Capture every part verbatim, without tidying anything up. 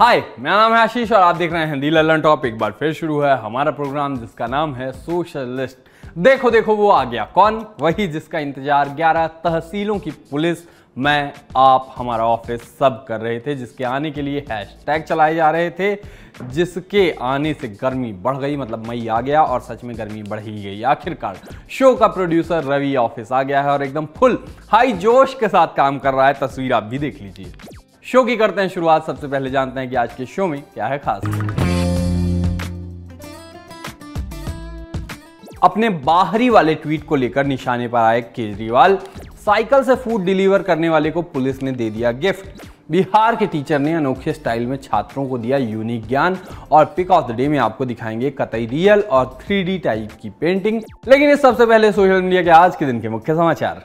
हाय, मेरा नाम है आशीष और आप देख रहे हैं दी ललनटॉप। एक बार फिर शुरू है हमारा प्रोग्राम जिसका नाम है सोशलिस्ट। देखो देखो वो आ गया। कौन? वही जिसका इंतजार ग्यारह तहसीलों की पुलिस, मैं, आप, हमारा ऑफिस सब कर रहे थे, जिसके आने के लिए हैशटैग चलाए जा रहे थे, जिसके आने से गर्मी बढ़ गई। मतलब मई आ गया और सच में गर्मी बढ़ ही गई। आखिरकार शो का प्रोड्यूसर रवि ऑफिस आ गया है और एकदम फुल हाई जोश के साथ काम कर रहा है। तस्वीर आप भी देख लीजिए। शो की करते हैं शुरुआत। सबसे पहले जानते हैं कि आज के शो में क्या है खास। अपने बाहरी वाले ट्वीट को लेकर निशाने पर आए केजरीवाल। साइकिल से फूड डिलीवर करने वाले को पुलिस ने दे दिया गिफ्ट। बिहार के टीचर ने अनोखे स्टाइल में छात्रों को दिया यूनिक ज्ञान। और पिक ऑफ द डे में आपको दिखाएंगे कतई रियल और थ्री डी टाइप की पेंटिंग। लेकिन इस सबसे पहले सोशल मीडिया के आज के दिन के मुख्य समाचार।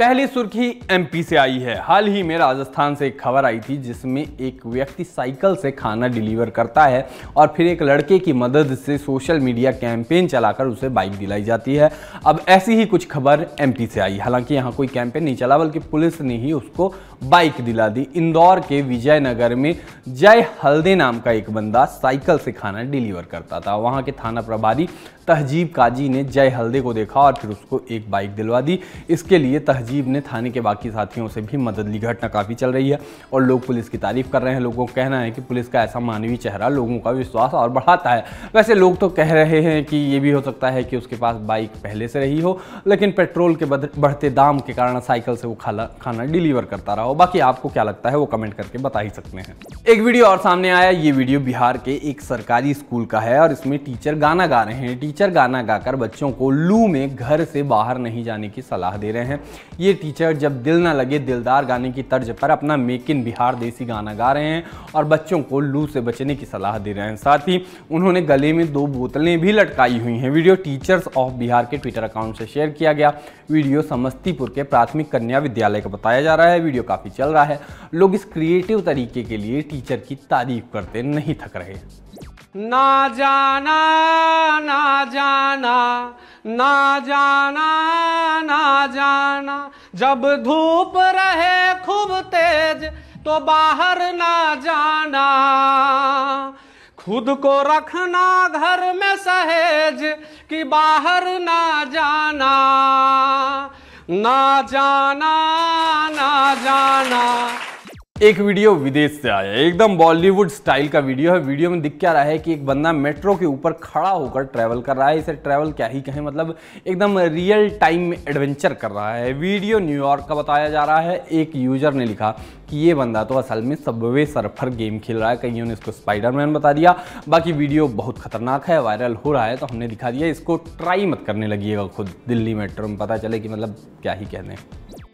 पहली सुर्खी एमपी से आई है। हाल ही में राजस्थान से एक खबर आई थी जिसमें एक व्यक्ति साइकिल से खाना डिलीवर करता है और फिर एक लड़के की मदद से सोशल मीडिया कैंपेन चलाकर उसे बाइक दिलाई जाती है। अब ऐसी ही कुछ खबर एमपी से आई। हालांकि यहाँ कोई कैंपेन नहीं चला, बल्कि पुलिस ने ही उसको बाइक दिला दी। इंदौर के विजयनगर में जय हल्दे नाम का एक बंदा साइकिल से खाना डिलीवर करता था। वहाँ के थाना प्रभारी तहजीब काजी ने जय हल्दे को देखा और फिर उसको एक बाइक दिलवा दी। इसके लिए तहजीब ने थाने के बाकी साथियों से भी मदद ली। घटना काफ़ी चल रही है और लोग पुलिस की तारीफ कर रहे हैं। लोगों का कहना है कि पुलिस का ऐसा मानवीय चेहरा लोगों का विश्वास और बढ़ाता है। वैसे लोग तो कह रहे हैं कि ये भी हो सकता है कि उसके पास बाइक पहले से रही हो, लेकिन पेट्रोल के बढ़ते दाम के कारण साइकिल से वो खाना खाना डिलीवर करता रहा हो। बाकी आपको क्या लगता है वो कमेंट करके बता ही सकते हैं। एक वीडियो और सामने आया। ये वीडियो बिहार के एक सरकारी स्कूल का है और इसमें टीचर गाना गा रहे हैं। टीचर गाना गाकर बच्चों को लू में घर से बाहर नहीं जाने की सलाह दे रहे हैं। ये टीचर जब दिल ना लगे दिलदार गाने की तर्ज पर अपना मेक इन बिहार देसी गाना गा रहे हैं और बच्चों को लू से बचने की सलाह दे रहे हैं। साथ ही उन्होंने गले में दो बोतलें भी लटकाई हुई हैं। वीडियो टीचर्स ऑफ बिहार के ट्विटर अकाउंट से शेयर किया गया। वीडियो समस्तीपुर के प्राथमिक कन्या विद्यालय का बताया जा रहा है। वीडियो काफ़ी चल रहा है। लोग इस क्रिएटिव तरीके के लिए टीचर की तारीफ करते नहीं थक रहे। ना जाना ना जाना ना जाना ना जाना, जब धूप रहे खूब तेज तो बाहर ना जाना। खुद को रखना घर में सहेज कि बाहर ना जाना। ना जाना ना जाना। एक वीडियो विदेश से आया। एकदम बॉलीवुड स्टाइल का वीडियो है। वीडियो में दिख क्या रहा है कि एक बंदा मेट्रो के ऊपर खड़ा होकर ट्रैवल कर रहा है। इसे ट्रैवल क्या ही कहें, मतलब एकदम रियल टाइम में एडवेंचर कर रहा है। वीडियो न्यूयॉर्क का बताया जा रहा है। एक यूजर ने लिखा कि ये बंदा तो असल में सबवे सर्फर गेम खेल रहा है। कईयों ने इसको स्पाइडरमैन बता दिया। बाकी वीडियो बहुत खतरनाक है, वायरल हो रहा है तो हमने दिखा दिया। इसको ट्राई मत करने लगिएगा खुद दिल्ली मेट्रो में, पता चले कि मतलब क्या ही कहने।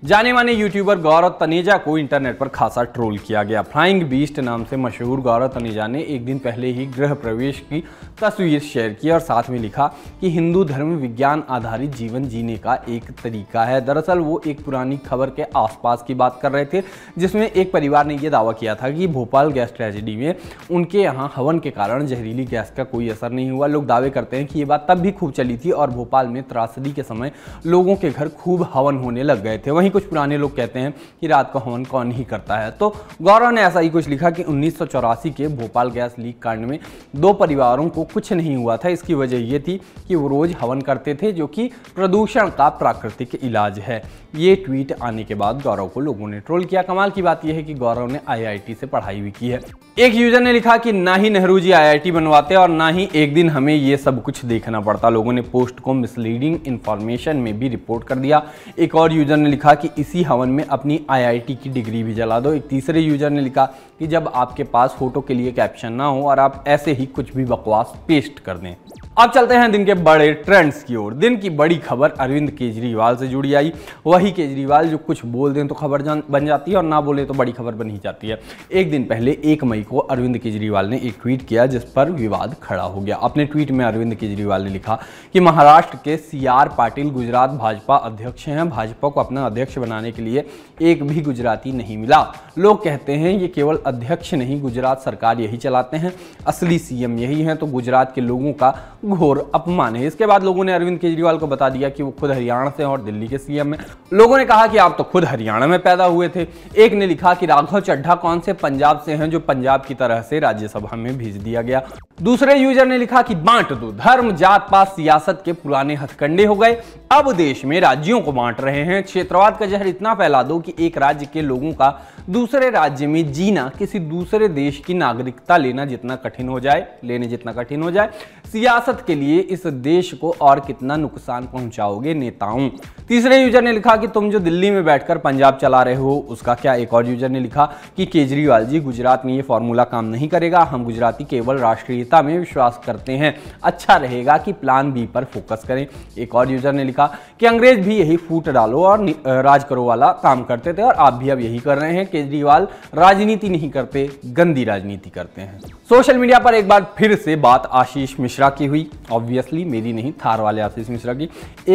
जाने माने यूट्यूबर गौरव तनेजा को इंटरनेट पर खासा ट्रोल किया गया। फ्लाइंग बीस्ट नाम से मशहूर गौरव तनेजा ने एक दिन पहले ही गृह प्रवेश की तस्वीर शेयर की और साथ में लिखा कि हिंदू धर्म विज्ञान आधारित जीवन जीने का एक तरीका है। दरअसल वो एक पुरानी खबर के आसपास की बात कर रहे थे जिसमें एक परिवार ने यह दावा किया था कि भोपाल गैस ट्रेजेडी में उनके यहाँ हवन के कारण जहरीली गैस का कोई असर नहीं हुआ। लोग दावे करते हैं कि ये बात तब भी खूब चली थी और भोपाल में त्रासदी के समय लोगों के घर खूब हवन होने लग गए थे। वहीं कुछ पुराने लोग कहते हैं कि रात को हवन कौन ही करता है। तो गौरव ने ऐसा ही कुछ लिखा कि उन्नीस सौ चौरासी के भोपाल गैस लीक कांड में दो परिवारों को कुछ नहीं हुआ था। इसकी वजह यह थी कि वो रोज हवन करते थे, जो कि प्रदूषण का प्राकृतिक इलाज है। ये ट्वीट आने के बाद गौरव को लोगों ने ट्रोल किया। कमाल की बात यह है कि गौरव ने आई आई टी से पढ़ाई भी की है। एक यूजर ने लिखा कि ना ही नेहरू जी आई आई टी बनवाते और ना ही एक दिन हमें ये सब कुछ देखना पड़ता। लोगों ने पोस्ट को मिसलीडिंग इन्फॉर्मेशन में भी रिपोर्ट कर दिया। एक और यूजर ने लिखा कि इसी हवन में अपनी आई आई टी की डिग्री भी जला दो। एक तीसरे यूजर ने लिखा कि जब आपके पास फोटो के लिए कैप्शन ना हो और आप ऐसे ही कुछ भी बकवास पेस्ट कर दें। अब चलते हैं दिन के बड़े ट्रेंड्स की ओर। दिन की बड़ी खबर अरविंद केजरीवाल से जुड़ी आई। वही केजरीवाल जो कुछ बोल दें तो खबर बन जाती है और ना बोले तो बड़ी खबर बन ही जाती है। एक दिन पहले एक मई को अरविंद केजरीवाल ने एक ट्वीट किया जिस पर विवाद खड़ा हो गया। अपने ट्वीट में अरविंद केजरीवाल ने लिखा कि महाराष्ट्र के सी आर पाटिल गुजरात भाजपा अध्यक्ष हैं। भाजपा को अपना अध्यक्ष बनाने के लिए एक भी गुजराती नहीं मिला। लोग कहते हैं ये केवल अध्यक्ष नहीं, गुजरात सरकार यही चलाते हैं, असली सी एम यही हैं। तो गुजरात के लोगों का घोर अपमान है। इसके बाद लोगों ने अरविंद केजरीवाल को बता दिया कि वो खुद हरियाणा से और दिल्ली के सीएम हैं। लोगों ने कहा कि आप तो खुद हरियाणा में पैदा हुए थे। एक ने लिखा कि राघव चड्ढा कौन से पंजाब से हैं जो पंजाब की तरह से राज्यसभा में भेज दिया गया। दूसरे यूजर ने लिखा कि बांट दो, धर्म जात पात सियासत के पुराने हथकंडे हो गए, अब देश में राज्यों को बांट रहे हैं। क्षेत्रवाद का जहर इतना फैला दो कि एक राज्य के लोगों का दूसरे राज्य में जीना किसी दूसरे देश की नागरिकता लेना जितना कठिन हो जाए लेने जितना कठिन हो जाए। सियासत के लिए इस देश को और कितना नुकसान पहुंचाओगे नेताओं। तीसरे यूजर ने लिखा कि तुम जो दिल्ली में बैठकर पंजाब चला रहे हो उसका क्या। एक और यूजर ने लिखा कि केजरीवाल जी गुजरात में ये फॉर्मूला काम नहीं करेगा, हम गुजराती केवल राष्ट्रीयता में विश्वास करते हैं, अच्छा रहेगा कि प्लान बी पर फोकस करें। एक और यूजर ने लिखा कि अंग्रेज भी यही फूट डालो और राज करो वाला काम करते थे और आप भी अब यही कर रहे हैं। केजरीवाल राजनीति नहीं करते, गंदी राजनीति करते हैं। सोशल मीडिया पर एक बार फिर से बात आशीष मिश्रा की हुई, ऑब्वियसली मेरी नहीं, थार वाले आशीष मिश्रा की।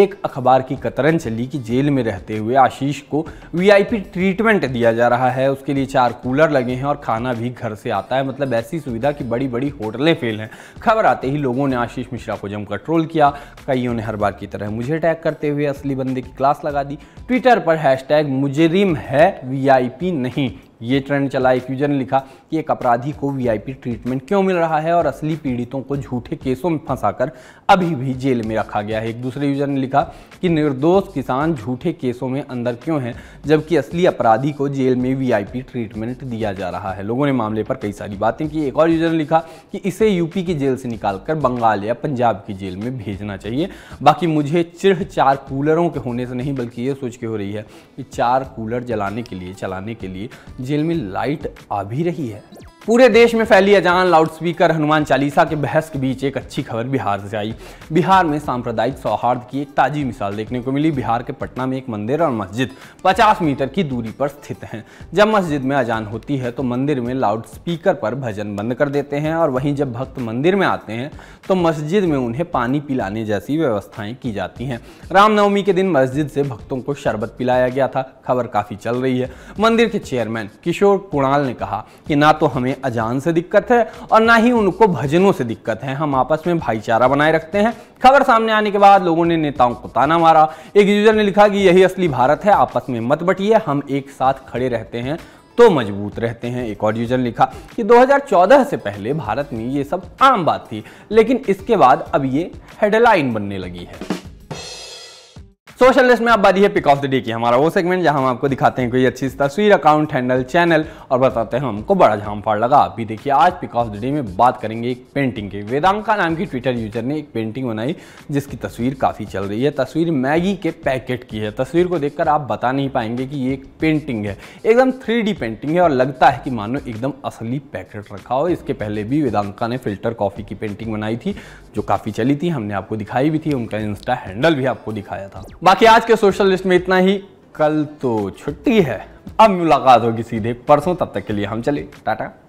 एक अखबार की कतरन चली कि जेल में रहते हुए आशीष को वीआईपी ट्रीटमेंट दिया जा रहा है, उसके लिए चार कूलर लगे हैं और खाना भी घर से आता है, मतलब ऐसी सुविधा कि बड़ी बड़ी होटलें फेल हैं। खबर आते ही लोगों ने आशीष मिश्रा को जमकर ट्रोल किया, कईयों ने हर बार की तरह मुझे टैग करते हुए असली बंदे की क्लास लगा दी। ट्विटर पर हैशटैग मुजरिम है वीआईपी नहीं ये ट्रेंड चला। एक यूजर ने लिखा कि एक अपराधी को वीआईपी ट्रीटमेंट क्यों मिल रहा है और असली पीड़ितों को झूठे केसों में फंसाकर अभी भी जेल में रखा गया है। एक दूसरे यूजर ने लिखा कि निर्दोष किसान झूठे केसों में अंदर क्यों हैं जबकि असली अपराधी को जेल में वीआईपी ट्रीटमेंट दिया जा रहा है। लोगों ने मामले पर कई सारी बातें की। एक और यूजर ने लिखा कि इसे यूपी की जेल से निकालकर बंगाल या पंजाब की जेल में भेजना चाहिए। बाकी मुझे चिढ़ चार कूलरों के होने से नहीं बल्कि ये सोच के हो रही है कि चार कूलर जलाने के लिए चलाने के लिए जेल में लाइट आ भी रही है। पूरे देश में फैली अजान, लाउडस्पीकर, हनुमान चालीसा के बहस के बीच एक अच्छी खबर बिहार से आई। बिहार में सांप्रदायिक सौहार्द की एक ताजी मिसाल देखने को मिली। बिहार के पटना में एक मंदिर और मस्जिद पचास मीटर की दूरी पर स्थित हैं। जब मस्जिद में अजान होती है तो मंदिर में लाउडस्पीकर पर भजन बंद कर देते हैं और वहीं जब भक्त मंदिर में आते हैं तो मस्जिद में उन्हें पानी पिलाने जैसी व्यवस्थाएँ की जाती हैं। रामनवमी के दिन मस्जिद से भक्तों को शरबत पिलाया गया था। खबर काफ़ी चल रही है। मंदिर के चेयरमैन किशोर कुणाल ने कहा कि ना तो हमें अजान से दिक्कत है और ना ही उनको भजनों से दिक्कत है, हम आपस में भाईचारा बनाए रखते हैं। खबर सामने आने के बाद लोगों ने नेताओं को ताना मारा। एक यूजर ने लिखा कि यही असली भारत है, आपस में मत बटिए, हम एक साथ खड़े रहते हैं तो मजबूत रहते हैं। एक और यूजर ने लिखा कि दो हज़ार चौदह से पहले भारत में ये सब आम बात थी लेकिन इसके बाद अब ये हेडलाइन बनने लगी है। सोशलिस्ट में आप बारी है पिक ऑफ द डे की, हमारा वो सेगमेंट जहां हम आपको दिखाते हैं कोई अच्छी तस्वीर, अकाउंट, हैंडल, चैनल और बताते हैं हमको बड़ा झाम फाड़ लगा। आप भी देखिए। आज पिक ऑफ द डे में बात करेंगे एक पेंटिंग की। वेदांका नाम की ट्विटर यूजर ने एक पेंटिंग बनाई जिसकी तस्वीर काफ़ी चल रही है। तस्वीर मैगी के पैकेट की है। तस्वीर को देखकर आप बता नहीं पाएंगे कि ये एक पेंटिंग है, एकदम थ्री डी पेंटिंग है और लगता है कि मानो एकदम असली पैकेट रखा हो। इसके पहले भी वेदांका ने फिल्टर कॉफ़ी की पेंटिंग बनाई थी जो काफ़ी चली थी, हमने आपको दिखाई भी थी, उनका इंस्टा हैंडल भी आपको दिखाया था। बाकी आज के सोशलिस्ट में इतना ही, कल तो छुट्टी है। अब मुलाकात होगी सीधे परसों, तब तक के लिए हम चले, टाटा।